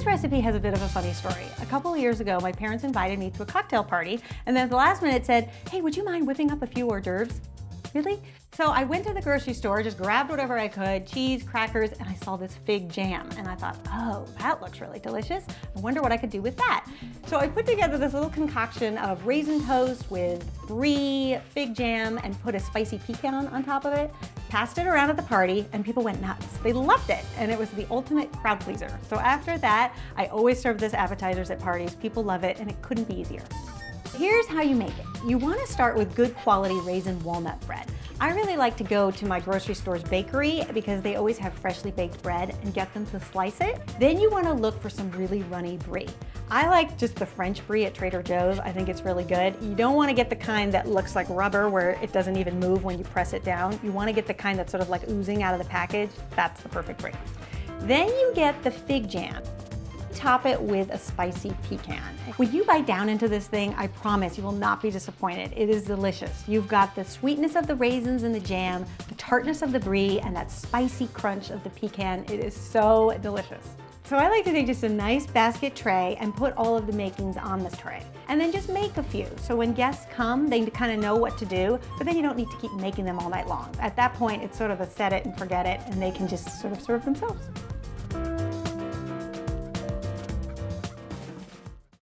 Today's recipe has a bit of a funny story. A couple of years ago, my parents invited me to a cocktail party, and then at the last minute said, hey, would you mind whipping up a few hors d'oeuvres? Really? So I went to the grocery store, just grabbed whatever I could, cheese, crackers, and I saw this fig jam. And I thought, oh, that looks really delicious. I wonder what I could do with that. So I put together this little concoction of raisin toast with brie, fig jam, and put a spicy pecan on top of it. Passed it around at the party, and people went nuts. They loved it, and it was the ultimate crowd pleaser. So after that, I always serve this appetizers at parties. People love it, and it couldn't be easier. Here's how you make it. You want to start with good quality raisin walnut bread. I really like to go to my grocery store's bakery because they always have freshly baked bread and get them to slice it. Then you want to look for some really runny brie. I like just the French brie at Trader Joe's. I think it's really good. You don't want to get the kind that looks like rubber where it doesn't even move when you press it down. You want to get the kind that's sort of like oozing out of the package. That's the perfect brie. Then you get the fig jam. Top it with a spicy pecan. When you bite down into this thing, I promise you will not be disappointed. It is delicious. You've got the sweetness of the raisins and the jam, the tartness of the brie, and that spicy crunch of the pecan. It is so delicious. So I like to take just a nice basket tray and put all of the makings on this tray. And then just make a few. So when guests come, they kind of know what to do, but then you don't need to keep making them all night long. At that point, it's sort of a set it and forget it, and they can just sort of serve themselves.